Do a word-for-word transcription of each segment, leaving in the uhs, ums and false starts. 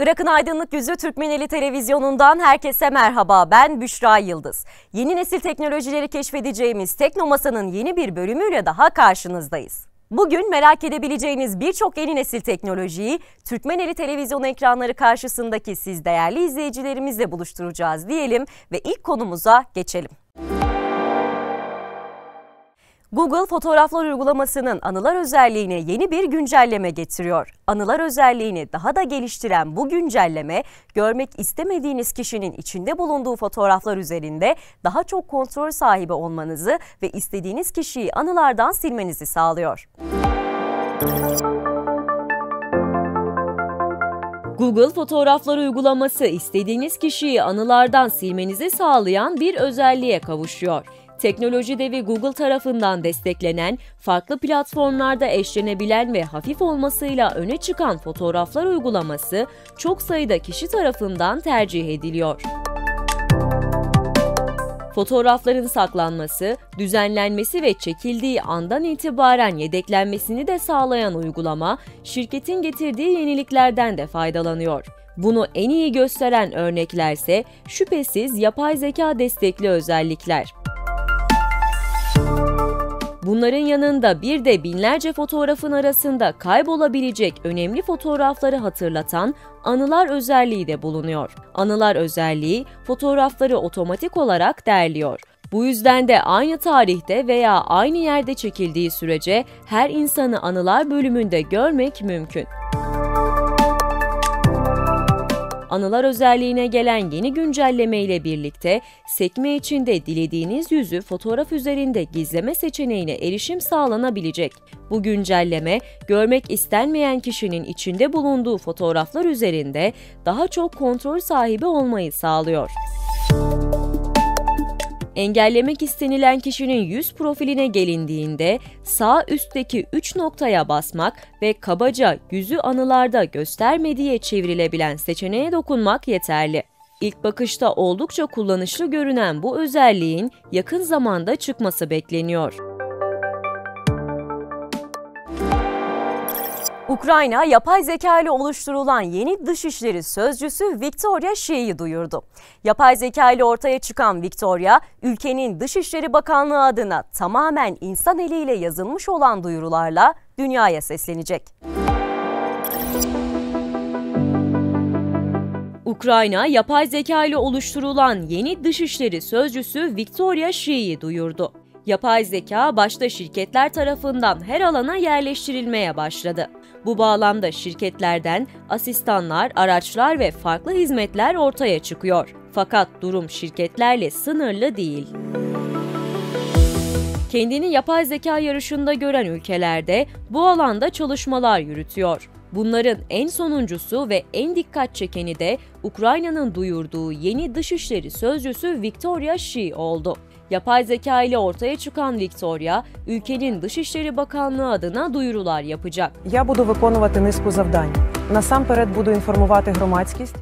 Irak'ın aydınlık yüzü Türkmeneli televizyonundan herkese merhaba, ben Büşra Yıldız. Yeni nesil teknolojileri keşfedeceğimiz Tekno Masa'nın yeni bir bölümüyle daha karşınızdayız. Bugün merak edebileceğiniz birçok yeni nesil teknolojiyi Türkmeneli televizyon ekranları karşısındaki siz değerli izleyicilerimizle buluşturacağız diyelim ve ilk konumuza geçelim. Google Fotoğraflar uygulamasının anılar özelliğine yeni bir güncelleme getiriyor. Anılar özelliğini daha da geliştiren bu güncelleme, görmek istemediğiniz kişinin içinde bulunduğu fotoğraflar üzerinde daha çok kontrol sahibi olmanızı ve istediğiniz kişiyi anılardan silmenizi sağlıyor. Google Fotoğraflar uygulaması istediğiniz kişiyi anılardan silmenizi sağlayan bir özelliğe kavuşuyor. Teknoloji devi Google tarafından desteklenen, farklı platformlarda eşlenebilen ve hafif olmasıyla öne çıkan fotoğraflar uygulaması çok sayıda kişi tarafından tercih ediliyor. Fotoğrafların saklanması, düzenlenmesi ve çekildiği andan itibaren yedeklenmesini de sağlayan uygulama, şirketin getirdiği yeniliklerden de faydalanıyor. Bunu en iyi gösteren örneklerse şüphesiz yapay zeka destekli özellikler. Bunların yanında bir de binlerce fotoğrafın arasında kaybolabilecek önemli fotoğrafları hatırlatan anılar özelliği de bulunuyor. Anılar özelliği fotoğrafları otomatik olarak derliyor. Bu yüzden de aynı tarihte veya aynı yerde çekildiği sürece her insanı anılar bölümünde görmek mümkün. Anılar özelliğine gelen yeni güncelleme ile birlikte sekme içinde dilediğiniz yüzü fotoğraf üzerinde gizleme seçeneğine erişim sağlanabilecek. Bu güncelleme, görmek istenmeyen kişinin içinde bulunduğu fotoğraflar üzerinde daha çok kontrol sahibi olmayı sağlıyor. Engellemek istenilen kişinin yüz profiline gelindiğinde sağ üstteki üç noktaya basmak ve kabaca yüzü anılarda gösterme diye çevrilebilen seçeneğe dokunmak yeterli. İlk bakışta oldukça kullanışlı görünen bu özelliğin yakın zamanda çıkması bekleniyor. Ukrayna, yapay zeka ile oluşturulan yeni dışişleri sözcüsü Victoria Shea'yı duyurdu. Yapay zeka ile ortaya çıkan Victoria, ülkenin Dışişleri Bakanlığı adına tamamen insan eliyle yazılmış olan duyurularla dünyaya seslenecek. Ukrayna, yapay zeka ile oluşturulan yeni dışişleri sözcüsü Victoria Shea'yı duyurdu. Yapay zeka başta şirketler tarafından her alana yerleştirilmeye başladı. Bu bağlamda şirketlerden asistanlar, araçlar ve farklı hizmetler ortaya çıkıyor. Fakat durum şirketlerle sınırlı değil. Kendini yapay zeka yarışında gören ülkelerde bu alanda çalışmalar yürütüyor. Bunların en sonuncusu ve en dikkat çekeni de Ukrayna'nın duyurduğu yeni dışişleri sözcüsü Victoria Shea oldu. Yapay zeka ile ortaya çıkan Victoria, ülkenin Dışişleri Bakanlığı adına duyurular yapacak.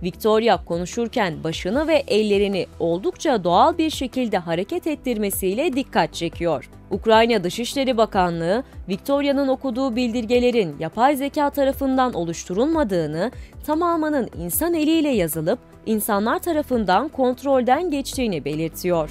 Victoria konuşurken başını ve ellerini oldukça doğal bir şekilde hareket ettirmesiyle dikkat çekiyor. Ukrayna Dışişleri Bakanlığı, Victoria'nın okuduğu bildirgelerin yapay zeka tarafından oluşturulmadığını, tamamının insan eliyle yazılıp insanlar tarafından kontrolden geçtiğini belirtiyor.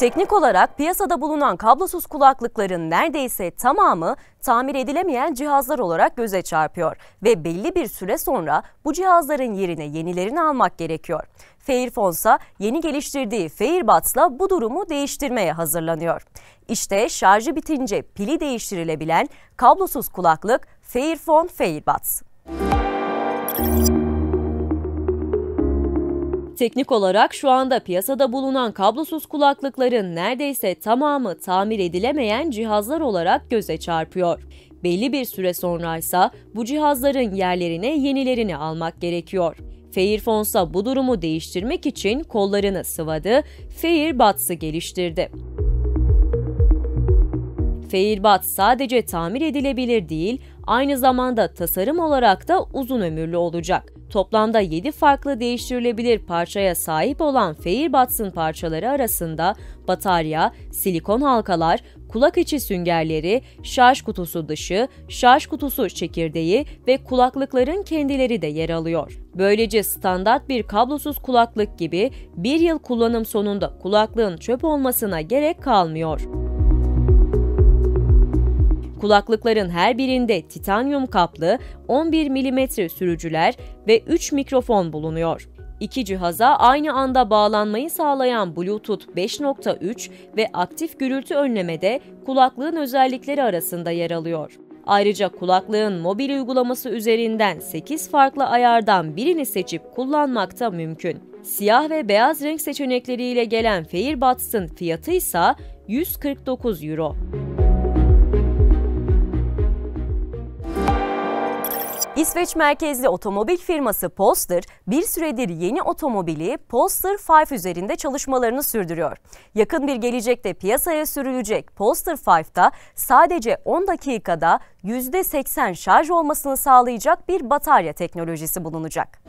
Teknik olarak piyasada bulunan kablosuz kulaklıkların neredeyse tamamı tamir edilemeyen cihazlar olarak göze çarpıyor ve belli bir süre sonra bu cihazların yerine yenilerini almak gerekiyor. Fairphone ise yeni geliştirdiği Fairbuds'la bu durumu değiştirmeye hazırlanıyor. İşte şarjı bitince pili değiştirilebilen kablosuz kulaklık Fairphone Fairbuds. Teknik olarak şu anda piyasada bulunan kablosuz kulaklıkların neredeyse tamamı tamir edilemeyen cihazlar olarak göze çarpıyor. Belli bir süre sonra ise bu cihazların yerlerine yenilerini almak gerekiyor. Fairphone ise bu durumu değiştirmek için kollarını sıvadı, Fairbuds'ı geliştirdi. Fairbuds sadece tamir edilebilir değil, aynı zamanda tasarım olarak da uzun ömürlü olacak. Toplamda yedi farklı değiştirilebilir parçaya sahip olan Fairbuds'ın parçaları arasında batarya, silikon halkalar, kulak içi süngerleri, şarj kutusu dışı, şarj kutusu çekirdeği ve kulaklıkların kendileri de yer alıyor. Böylece standart bir kablosuz kulaklık gibi bir yıl kullanım sonunda kulaklığın çöp olmasına gerek kalmıyor. Kulaklıkların her birinde titanyum kaplı on bir milimetre sürücüler ve üç mikrofon bulunuyor. İki cihaza aynı anda bağlanmayı sağlayan Bluetooth beş nokta üç ve aktif gürültü önleme de kulaklığın özellikleri arasında yer alıyor. Ayrıca kulaklığın mobil uygulaması üzerinden sekiz farklı ayardan birini seçip kullanmak da mümkün. Siyah ve beyaz renk seçenekleriyle gelen Fairbuds'ın fiyatı ise yüz kırk dokuz euro. İsveç merkezli otomobil firması Polestar, bir süredir yeni otomobili Polestar beş üzerinde çalışmalarını sürdürüyor. Yakın bir gelecekte piyasaya sürülecek Polestar beş'ta sadece on dakikada yüzde seksen şarj olmasını sağlayacak bir batarya teknolojisi bulunacak.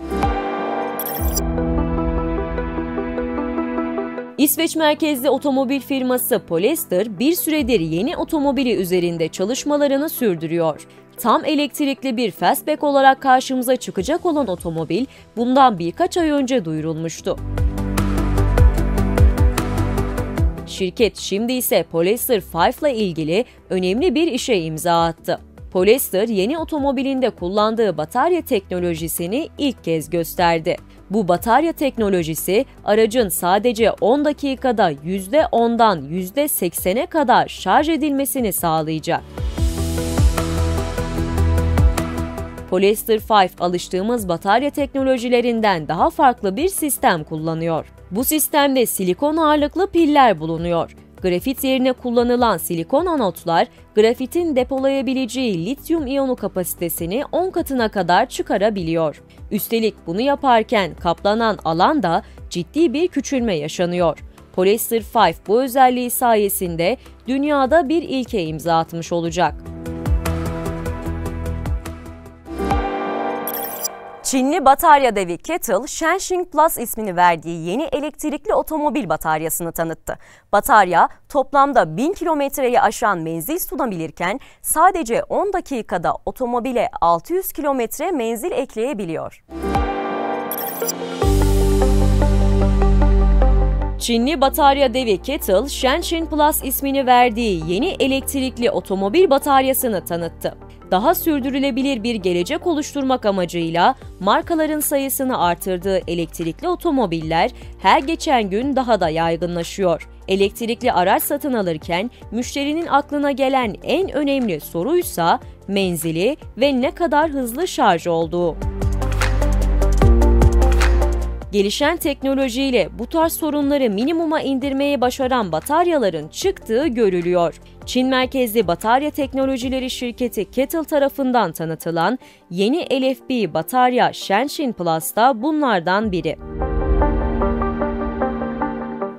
İsveç merkezli otomobil firması Polestar, bir süredir yeni otomobili üzerinde çalışmalarını sürdürüyor. Tam elektrikli bir fastback olarak karşımıza çıkacak olan otomobil bundan birkaç ay önce duyurulmuştu. Şirket şimdi ise Polestar beş ile ilgili önemli bir işe imza attı. Polestar yeni otomobilinde kullandığı batarya teknolojisini ilk kez gösterdi. Bu batarya teknolojisi aracın sadece on dakikada yüzde on'dan yüzde seksene kadar şarj edilmesini sağlayacak. Polestar beş alıştığımız batarya teknolojilerinden daha farklı bir sistem kullanıyor. Bu sistemde silikon ağırlıklı piller bulunuyor. Grafit yerine kullanılan silikon anotlar, grafitin depolayabileceği lityum iyonu kapasitesini on katına kadar çıkarabiliyor. Üstelik bunu yaparken kaplanan alanda ciddi bir küçülme yaşanıyor. Polestar beş bu özelliği sayesinde dünyada bir ilke imza atmış olacak. Çinli batarya devi C A T L, Shenxing Plus ismini verdiği yeni elektrikli otomobil bataryasını tanıttı. Batarya toplamda bin kilometreyi aşan menzil sunabilirken sadece on dakikada otomobile altı yüz kilometre menzil ekleyebiliyor. Çinli batarya devi C A T L, Shenxing Plus ismini verdiği yeni elektrikli otomobil bataryasını tanıttı. Daha sürdürülebilir bir gelecek oluşturmak amacıyla markaların sayısını artırdığı elektrikli otomobiller her geçen gün daha da yaygınlaşıyor. Elektrikli araç satın alırken müşterinin aklına gelen en önemli soruysa menzili ve ne kadar hızlı şarj olduğu. Gelişen teknolojiyle bu tarz sorunları minimuma indirmeyi başaran bataryaların çıktığı görülüyor. Çin merkezli batarya teknolojileri şirketi C A T L tarafından tanıtılan yeni L F B batarya Shenxing Plus da bunlardan biri.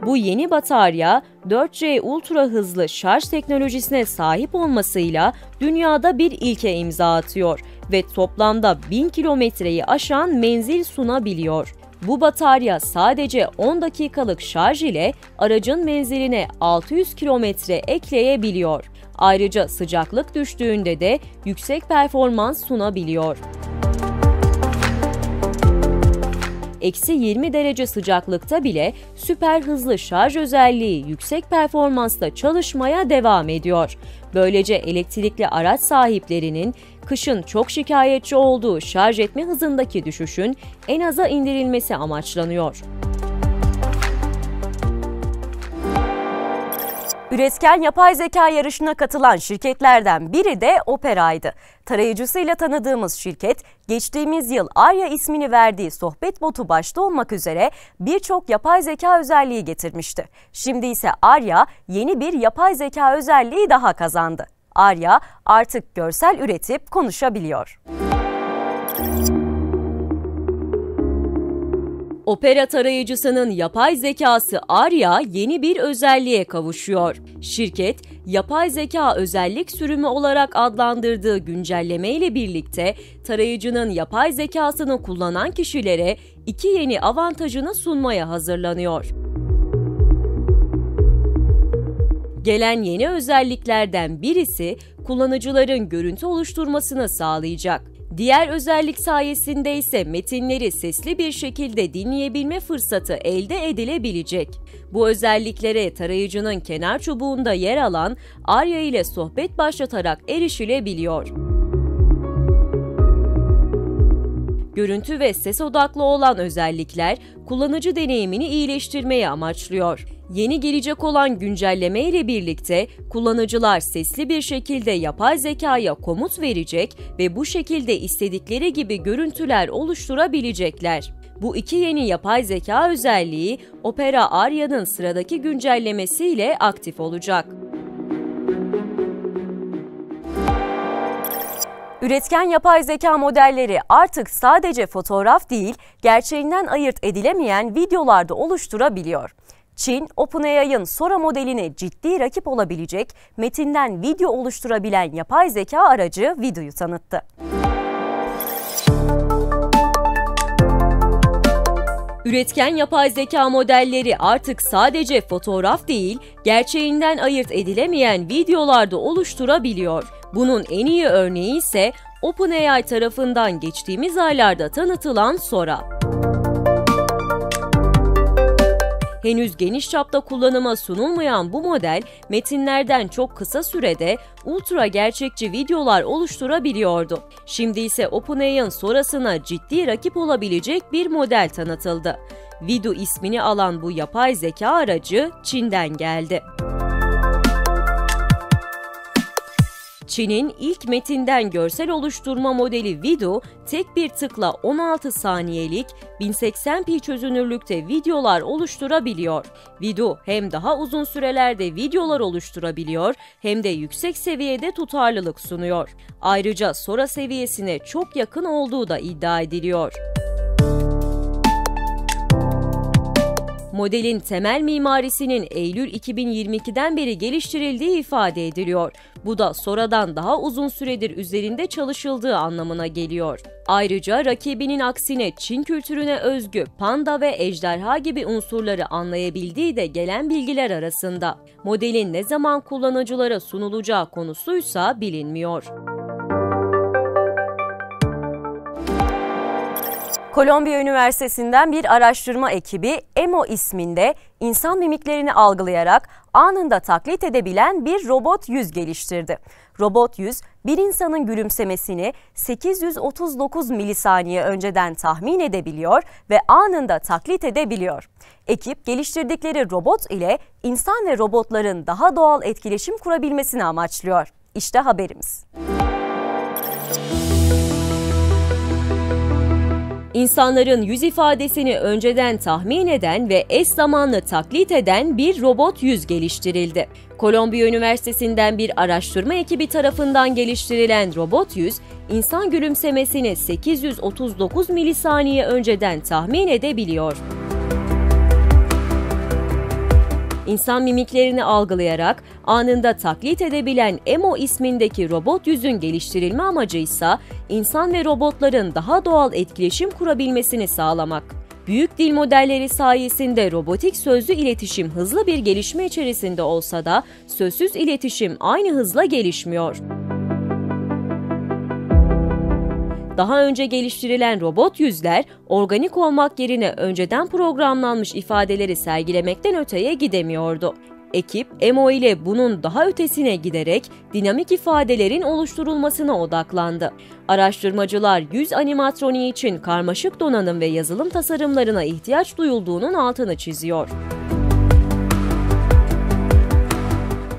Bu yeni batarya dört C ultra hızlı şarj teknolojisine sahip olmasıyla dünyada bir ilke imza atıyor ve toplamda bin kilometreyi aşan menzil sunabiliyor. Bu batarya sadece on dakikalık şarj ile aracın menziline altı yüz kilometre ekleyebiliyor. Ayrıca sıcaklık düştüğünde de yüksek performans sunabiliyor. eksi yirmi derece sıcaklıkta bile süper hızlı şarj özelliği yüksek performansla çalışmaya devam ediyor. Böylece elektrikli araç sahiplerinin kışın çok şikayetçi olduğu şarj etme hızındaki düşüşün en aza indirilmesi amaçlanıyor. Üretken yapay zeka yarışına katılan şirketlerden biri de Opera'ydı. Tarayıcısıyla tanıdığımız şirket, geçtiğimiz yıl Aria ismini verdiği sohbet botu başta olmak üzere birçok yapay zeka özelliği getirmişti. Şimdi ise Aria yeni bir yapay zeka özelliği daha kazandı. Aria artık görsel üretip konuşabiliyor. Opera tarayıcısının yapay zekası Aria yeni bir özelliğe kavuşuyor. Şirket, yapay zeka özellik sürümü olarak adlandırdığı güncelleme ile birlikte tarayıcının yapay zekasını kullanan kişilere iki yeni avantajını sunmaya hazırlanıyor. Gelen yeni özelliklerden birisi kullanıcıların görüntü oluşturmasını sağlayacak. Diğer özellik sayesinde ise metinleri sesli bir şekilde dinleyebilme fırsatı elde edilebilecek. Bu özelliklere tarayıcının kenar çubuğunda yer alan Aria ile sohbet başlatarak erişilebiliyor. Görüntü ve ses odaklı olan özellikler kullanıcı deneyimini iyileştirmeyi amaçlıyor. Yeni gelecek olan güncelleme ile birlikte kullanıcılar sesli bir şekilde yapay zekaya komut verecek ve bu şekilde istedikleri gibi görüntüler oluşturabilecekler. Bu iki yeni yapay zeka özelliği Opera Aria'nın sıradaki güncellemesiyle aktif olacak. Üretken yapay zeka modelleri artık sadece fotoğraf değil, gerçeğinden ayırt edilemeyen videolarda oluşturabiliyor. Çin, OpenAI'ın Sora modeline ciddi rakip olabilecek metinden video oluşturabilen yapay zeka aracı Vidu'yu tanıttı. Üretken yapay zeka modelleri artık sadece fotoğraf değil, gerçeğinden ayırt edilemeyen videolarda oluşturabiliyor. Bunun en iyi örneği ise OpenAI tarafından geçtiğimiz aylarda tanıtılan Sora. Henüz geniş çapta kullanıma sunulmayan bu model, metinlerden çok kısa sürede ultra gerçekçi videolar oluşturabiliyordu. Şimdi ise OpenAI'ın Sora'sına ciddi rakip olabilecek bir model tanıtıldı. Vidu ismini alan bu yapay zeka aracı Çin'den geldi. Çin'in ilk metinden görsel oluşturma modeli Vidu, tek bir tıkla on altı saniyelik bin seksen p çözünürlükte videolar oluşturabiliyor. Vidu hem daha uzun sürelerde videolar oluşturabiliyor hem de yüksek seviyede tutarlılık sunuyor. Ayrıca Sora seviyesine çok yakın olduğu da iddia ediliyor. Modelin temel mimarisinin Eylül iki bin yirmi iki'den beri geliştirildiği ifade ediliyor. Bu da Sora'dan daha uzun süredir üzerinde çalışıldığı anlamına geliyor. Ayrıca rakibinin aksine Çin kültürüne özgü panda ve ejderha gibi unsurları anlayabildiği de gelen bilgiler arasında. Modelin ne zaman kullanıcılara sunulacağı konusuysa bilinmiyor. Kolombiya Üniversitesi'nden bir araştırma ekibi Emo isminde insan mimiklerini algılayarak anında taklit edebilen bir robot yüz geliştirdi. Robot yüz, bir insanın gülümsemesini sekiz yüz otuz dokuz milisaniye önceden tahmin edebiliyor ve anında taklit edebiliyor. Ekip geliştirdikleri robot ile insan ve robotların daha doğal etkileşim kurabilmesini amaçlıyor. İşte haberimiz. İnsanların yüz ifadesini önceden tahmin eden ve eş zamanlı taklit eden bir robot yüz geliştirildi. Kolombiya Üniversitesi'nden bir araştırma ekibi tarafından geliştirilen robot yüz, insan gülümsemesini sekiz yüz otuz dokuz milisaniye önceden tahmin edebiliyor. İnsan mimiklerini algılayarak anında taklit edebilen Emo ismindeki robot yüzün geliştirilme amacı ise insan ve robotların daha doğal etkileşim kurabilmesini sağlamak. Büyük dil modelleri sayesinde robotik sözlü iletişim hızlı bir gelişme içerisinde olsa da sözsüz iletişim aynı hızla gelişmiyor. Daha önce geliştirilen robot yüzler, organik olmak yerine önceden programlanmış ifadeleri sergilemekten öteye gidemiyordu. Ekip, Emo ile bunun daha ötesine giderek dinamik ifadelerin oluşturulmasına odaklandı. Araştırmacılar yüz animatroniği için karmaşık donanım ve yazılım tasarımlarına ihtiyaç duyulduğunun altını çiziyor.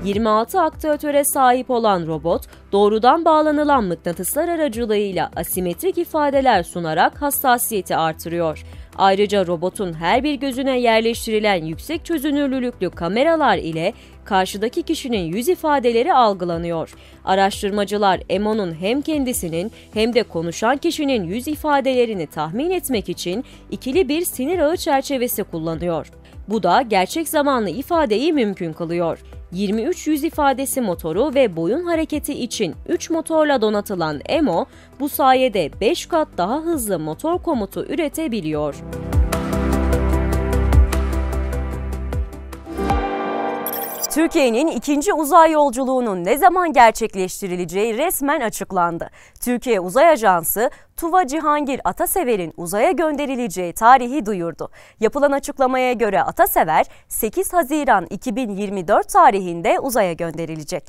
yirmi altı aktöratöre sahip olan robot, doğrudan bağlanılan mıknatıslar aracılığıyla asimetrik ifadeler sunarak hassasiyeti artırıyor. Ayrıca robotun her bir gözüne yerleştirilen yüksek çözünürlülüklü kameralar ile karşıdaki kişinin yüz ifadeleri algılanıyor. Araştırmacılar Emo'nun hem kendisinin hem de konuşan kişinin yüz ifadelerini tahmin etmek için ikili bir sinir ağı çerçevesi kullanıyor. Bu da gerçek zamanlı ifadeyi mümkün kılıyor. yirmi üç yüz ifadesi motoru ve boyun hareketi için üç motorla donatılan Emo, bu sayede beş kat daha hızlı motor komutu üretebiliyor. Türkiye'nin ikinci uzay yolculuğunun ne zaman gerçekleştirileceği resmen açıklandı. Türkiye Uzay Ajansı, Tuva Cihangir Atasever'in uzaya gönderileceği tarihi duyurdu. Yapılan açıklamaya göre Atasever, sekiz Haziran iki bin yirmi dört tarihinde uzaya gönderilecek.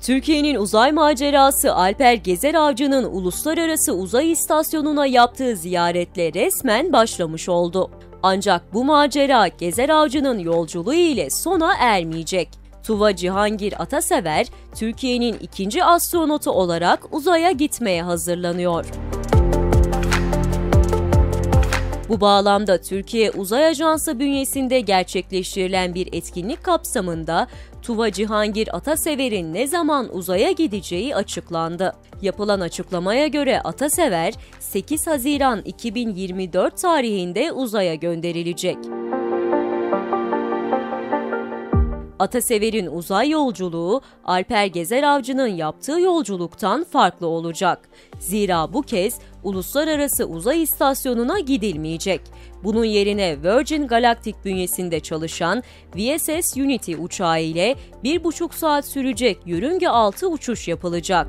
Türkiye'nin uzay macerası Alper Gezeravcı'nın Uluslararası Uzay İstasyonu'na yaptığı ziyaretle resmen başlamış oldu. Ancak bu macera Gezeravcı'nın yolculuğu ile sona ermeyecek. Tuva Cihangir Atasever, Türkiye'nin ikinci astronotu olarak uzaya gitmeye hazırlanıyor. Bu bağlamda Türkiye Uzay Ajansı bünyesinde gerçekleştirilen bir etkinlik kapsamında Tuva Cihangir Atasever'in ne zaman uzaya gideceği açıklandı. Yapılan açıklamaya göre Atasever, sekiz Haziran iki bin yirmi dört tarihinde uzaya gönderilecek. Atasever'in uzay yolculuğu, Alper Gezeravcı'nın yaptığı yolculuktan farklı olacak. Zira bu kez Uluslararası Uzay İstasyonu'na gidilmeyecek. Bunun yerine Virgin Galactic bünyesinde çalışan V S S Unity uçağı ile bir buçuk saat sürecek yörünge altı uçuş yapılacak.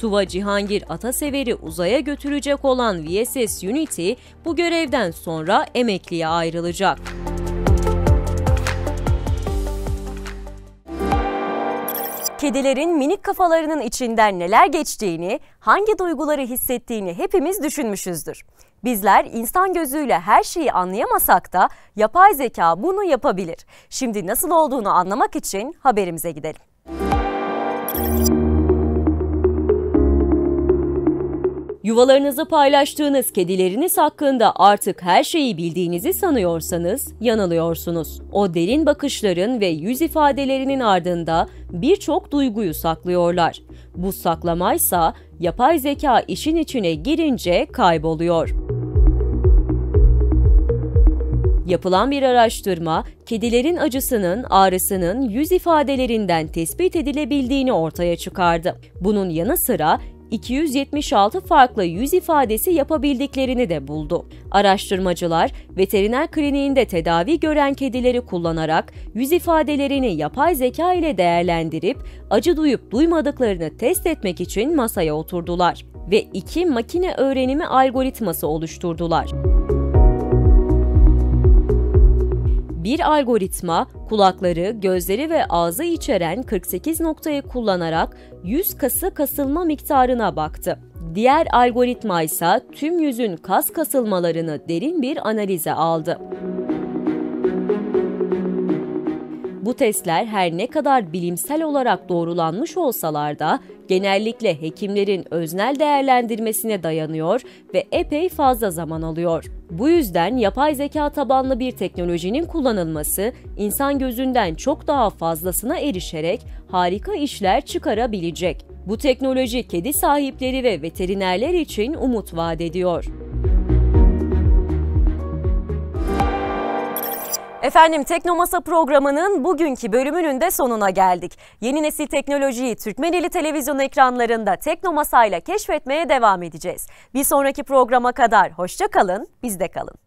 Tuva Cihangir Atasever'i uzaya götürecek olan V S S Unity, bu görevden sonra emekliye ayrılacak. Kedilerin minik kafalarının içinden neler geçtiğini, hangi duyguları hissettiğini hepimiz düşünmüşüzdür. Bizler insan gözüyle her şeyi anlayamasak da yapay zeka bunu yapabilir. Şimdi nasıl olduğunu anlamak için haberimize gidelim. Yuvalarınızı paylaştığınız kedileriniz hakkında artık her şeyi bildiğinizi sanıyorsanız yanılıyorsunuz. O derin bakışların ve yüz ifadelerinin ardında birçok duyguyu saklıyorlar. Bu saklamaysa yapay zeka işin içine girince kayboluyor. Yapılan bir araştırma, kedilerin acısının, ağrısının yüz ifadelerinden tespit edilebildiğini ortaya çıkardı. Bunun yanı sıra iki yüz yetmiş altı farklı yüz ifadesi yapabildiklerini de buldu. Araştırmacılar, veteriner kliniğinde tedavi gören kedileri kullanarak yüz ifadelerini yapay zeka ile değerlendirip acı duyup duymadıklarını test etmek için masaya oturdular ve iki makine öğrenimi algoritması oluşturdular. Bir algoritma, kulakları, gözleri ve ağzı içeren kırk sekiz noktayı kullanarak yüz kası kasılma miktarına baktı. Diğer algoritma ise tüm yüzün kas kasılmalarını derin bir analize aldı. Bu testler her ne kadar bilimsel olarak doğrulanmış olsalar da genellikle hekimlerin öznel değerlendirmesine dayanıyor ve epey fazla zaman alıyor. Bu yüzden yapay zeka tabanlı bir teknolojinin kullanılması insan gözünden çok daha fazlasına erişerek harika işler çıkarabilecek. Bu teknoloji kedi sahipleri ve veterinerler için umut vaat ediyor. Efendim, Tekno Masa programının bugünkü bölümünün de sonuna geldik. Yeni nesil teknolojiyi Türkmeneli televizyon ekranlarında Tekno Masa'yla keşfetmeye devam edeceğiz. Bir sonraki programa kadar hoşça kalın, bizde kalın.